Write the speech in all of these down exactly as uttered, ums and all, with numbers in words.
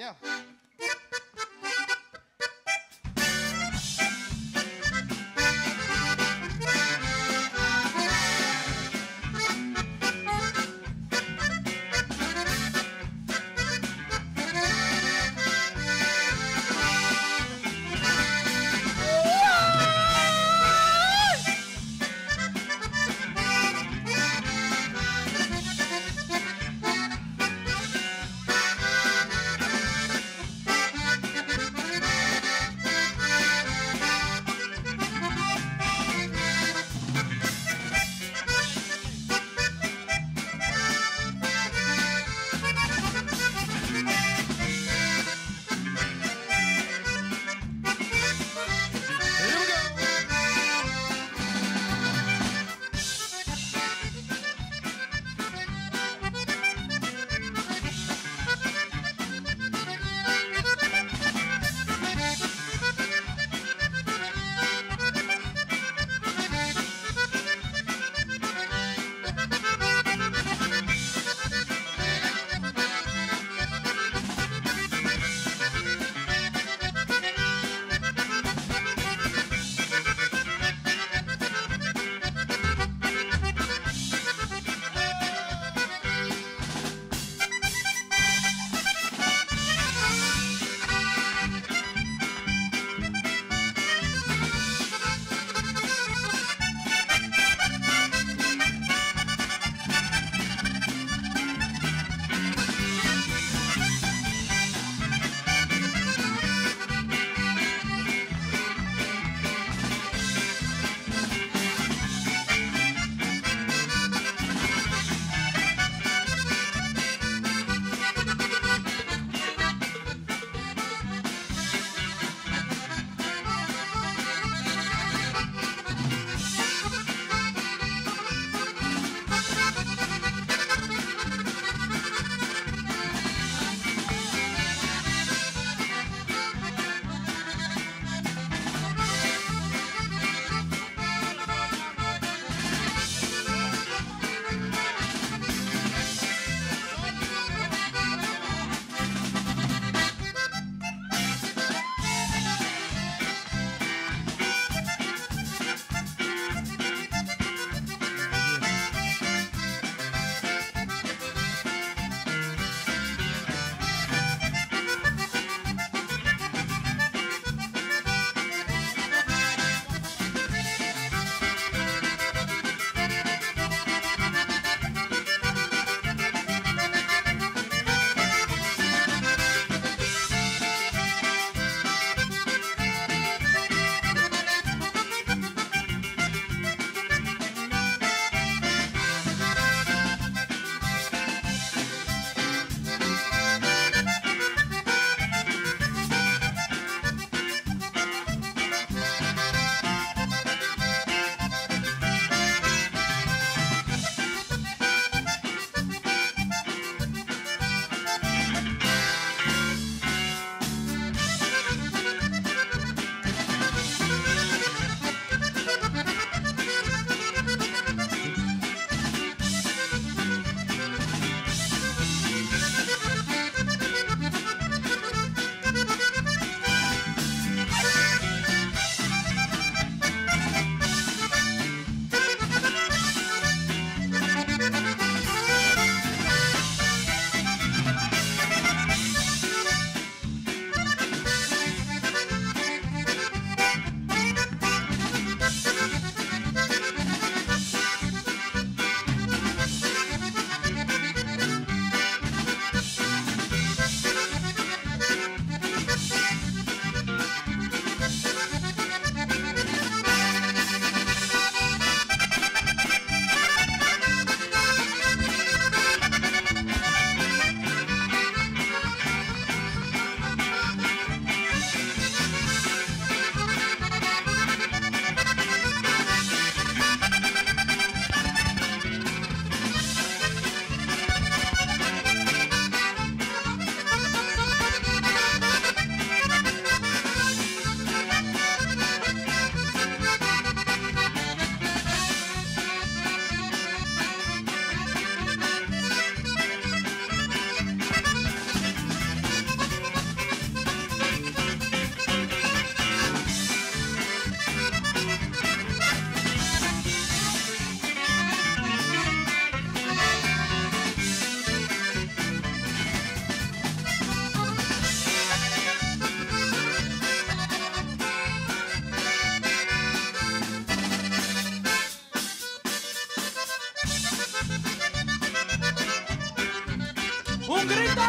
Yeah. ¡Un grito!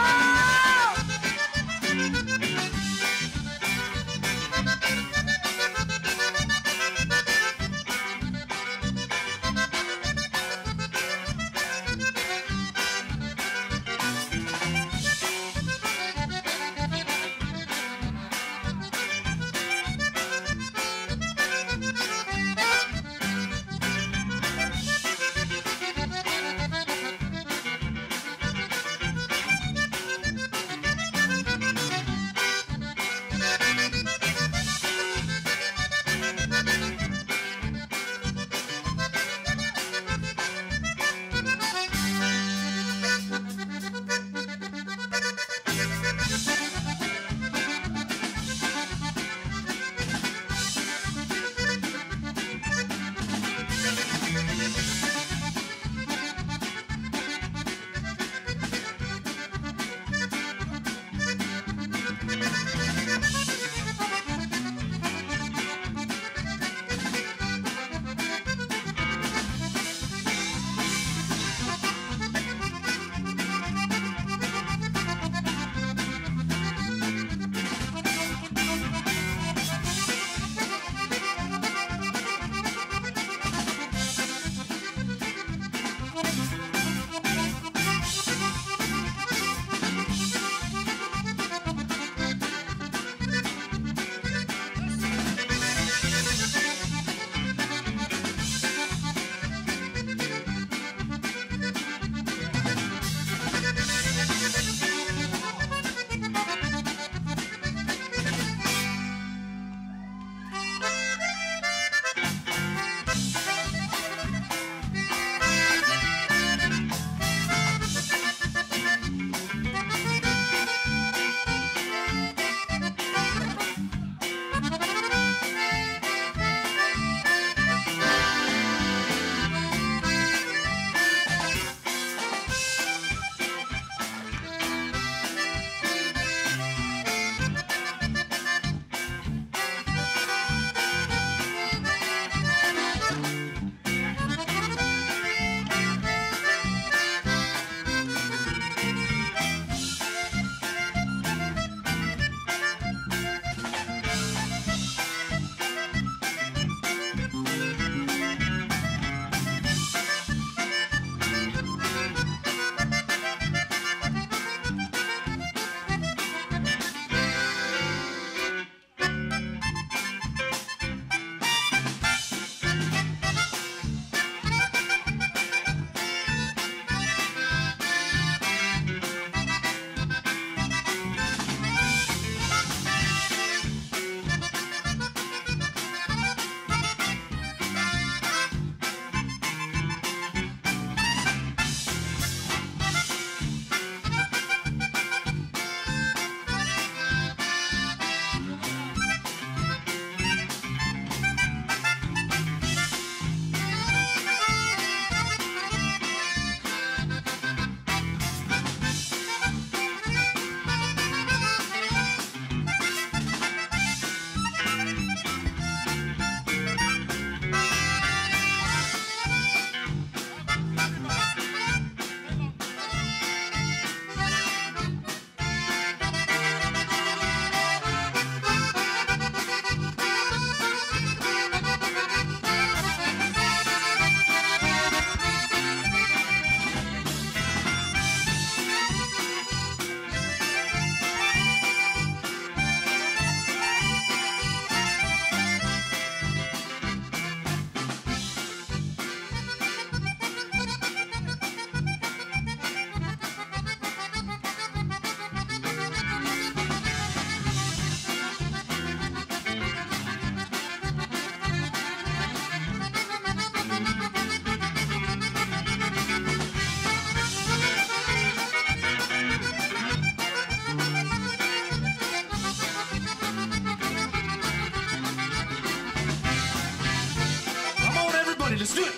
Let's do it!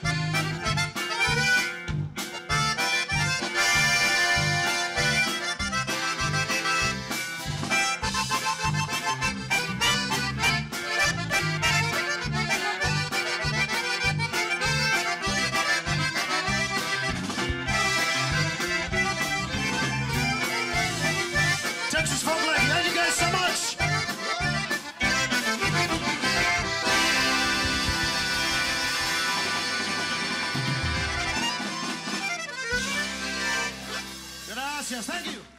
Gracias, thank you.